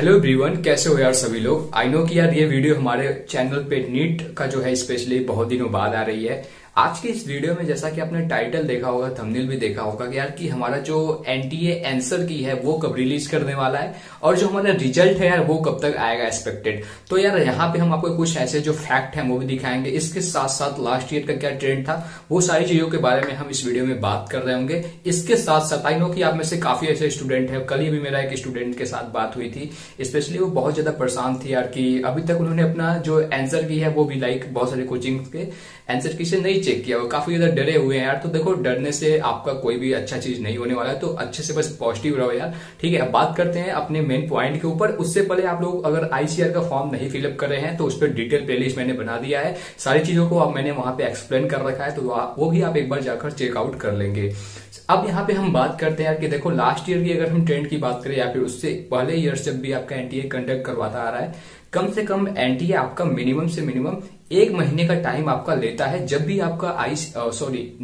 Hello everyone, कैसे हो यार सभी लोग। आई नो कि यार ये वीडियो हमारे चैनल पे नीट का जो है स्पेशली बहुत दिनों बाद आ रही है। आज की इस वीडियो में जैसा कि आपने टाइटल देखा होगा, थंबनेल भी देखा होगा कि यार कि हमारा जो एनटीए आंसर की है वो कब रिलीज करने वाला है और जो हमारा रिजल्ट है यार वो कब तक आएगा एक्सपेक्टेड। तो यार यहाँ पे हम आपको कुछ ऐसे जो फैक्ट हैं वो भी दिखाएंगे, इसके साथ साथ लास्ट ईयर का क्या ट्रेंड था वो सारी चीजों के बारे में हम इस वीडियो में बात कर रहे होंगे। इसके साथ साथ आई नो कि आप में से काफी ऐसे स्टूडेंट है, कल ही भी मेरा एक स्टूडेंट के साथ बात हुई थी, स्पेशली वो बहुत ज्यादा परेशान थी यार कि अभी तक उन्होंने अपना जो आंसर की है वो भी लाइक बहुत सारे कोचिंग के आंसर की से नहीं चेक किया, वो काफी ज्यादा डरे हुए हैं यार। तो देखो, डरने से आपका कोई भी अच्छा चीज नहीं होने वाला है, तो अच्छे से बस पॉजिटिव रहो यार, ठीक है। अब बात करते हैं अपने मेन पॉइंट के ऊपर। उससे पहले आप लोग अगर आईसीआर का फॉर्म नहीं फिलअप कर रहे हैं तो उस पर डिटेल प्लेलिस्ट मैंने बना दिया है, सारी चीजों को अब मैंने वहां पे एक्सप्लेन कर रखा है, तो वो भी आप एक बार जाकर चेकआउट कर लेंगे। अब यहाँ पे हम बात करते हैं यार कि देखो, लास्ट ईयर की अगर हम ट्रेंड की बात करें या फिर उससे पहले ईयर जब भी आपका एनटीए कंडक्ट करवाता आ रहा है, कम से कम एनटीए आपका मिनिमम से मिनिमम एक महीने का टाइम आपका लेता है। जब भी आपका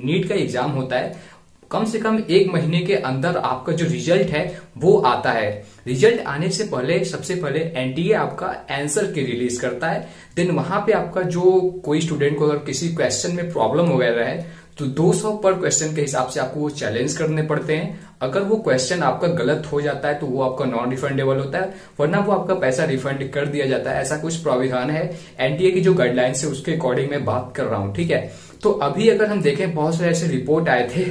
नीट का एग्जाम होता है, कम से कम एक महीने के अंदर आपका जो रिजल्ट है वो आता है। रिजल्ट आने से पहले सबसे पहले एनटीए आपका आंसर की रिलीज करता है। देन वहां पे आपका जो कोई स्टूडेंट को अगर किसी क्वेश्चन में प्रॉब्लम वगैरह है तो 200 पर क्वेश्चन के हिसाब से आपको वो चैलेंज करने पड़ते हैं। अगर वो क्वेश्चन आपका गलत हो जाता है तो वो आपका नॉन रिफंडेबल होता है, वरना वो आपका पैसा रिफंड कर दिया जाता है। ऐसा कुछ प्राविधान है एनटीए की जो गाइडलाइंस है उसके अकॉर्डिंग मैं बात कर रहा हूँ, ठीक है। तो अभी अगर हम देखें, बहुत सारे ऐसे रिपोर्ट आए थे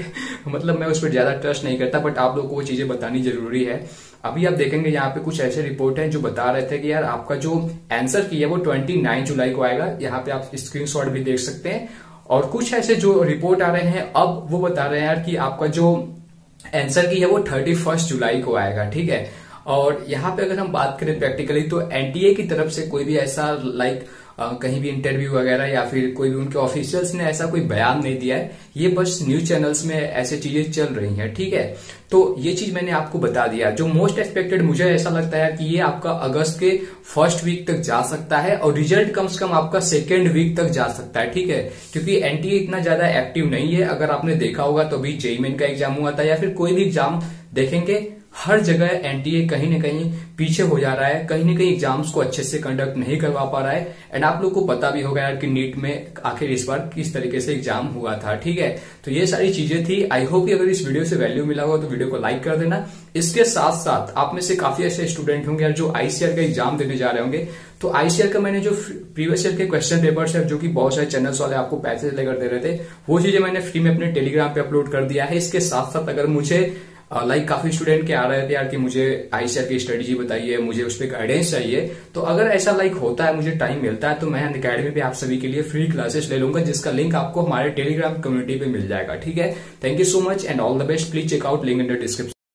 मतलब मैं उस पर ज्यादा ट्रस्ट नहीं करता, बट आप लोग को वो चीजें बतानी जरूरी है। अभी आप देखेंगे यहाँ पे कुछ ऐसे रिपोर्ट हैं जो बता रहे थे कि यार आपका जो आंसर की है वो 29 जुलाई को आएगा। यहाँ पे आप स्क्रीनशॉट भी देख सकते हैं। और कुछ ऐसे जो रिपोर्ट आ रहे हैं अब वो बता रहे हैं यार कि आपका जो आंसर की है वो 31 जुलाई को आएगा, ठीक है। और यहाँ पे अगर हम बात करें प्रैक्टिकली तो एनटीए की तरफ से कोई भी ऐसा लाइक कहीं भी इंटरव्यू वगैरह या फिर कोई भी उनके ऑफिशियल्स ने ऐसा कोई बयान नहीं दिया है, ये बस न्यूज चैनल्स में ऐसे चीजें चल रही हैं, ठीक है। तो ये चीज मैंने आपको बता दिया। जो मोस्ट एक्सपेक्टेड मुझे ऐसा लगता है कि ये आपका अगस्त के फर्स्ट वीक तक जा सकता है और रिजल्ट कम से कम आपका सेकेंड वीक तक जा सकता है, ठीक है, क्योंकि एनटीए इतना ज्यादा एक्टिव नहीं है। अगर आपने देखा होगा तो अभी जेईई मेन का एग्जाम हुआ था या फिर कोई भी एग्जाम देखेंगे, हर जगह एनटीए कहीं ना कहीं पीछे हो जा रहा है, कहीं ना कहीं एग्जाम्स को अच्छे से कंडक्ट नहीं करवा पा रहा है। एंड आप लोग को पता भी होगा यार कि नीट में आखिर इस बार किस तरीके से एग्जाम हुआ था, ठीक है। तो ये सारी चीजें थी। आई होप कि अगर इस वीडियो से वैल्यू मिला होगा तो वीडियो को लाइक कर देना। इसके साथ साथ आप में से काफी ऐसे स्टूडेंट होंगे यार जो आईसीआर का एग्जाम देने जा रहे होंगे, तो आईसीआर का मैंने जो प्रीवियस ईयर के क्वेश्चन पेपर्स है जो कि बहुत सारे चैनल्स वाले आपको पैसे लेकर दे रहे थे, वो चीजें मैंने फ्री में अपने टेलीग्राम पे अपलोड कर दिया है। इसके साथ साथ अगर मुझे लाइक काफी स्टूडेंट के आ रहे थे यार कि मुझे आईसीआर की स्ट्रेटेजी बताइए, मुझे उस पर गाइडेंस चाहिए, तो अगर ऐसा लाइक होता है, मुझे टाइम मिलता है तो मैं अनअकैडमी पे आप सभी के लिए फ्री क्लासेस ले लूंगा, जिसका लिंक आपको हमारे टेलीग्राम कम्युनिटी पे मिल जाएगा, ठीक है। Thank you so much and all the best. Please checkout link in the description.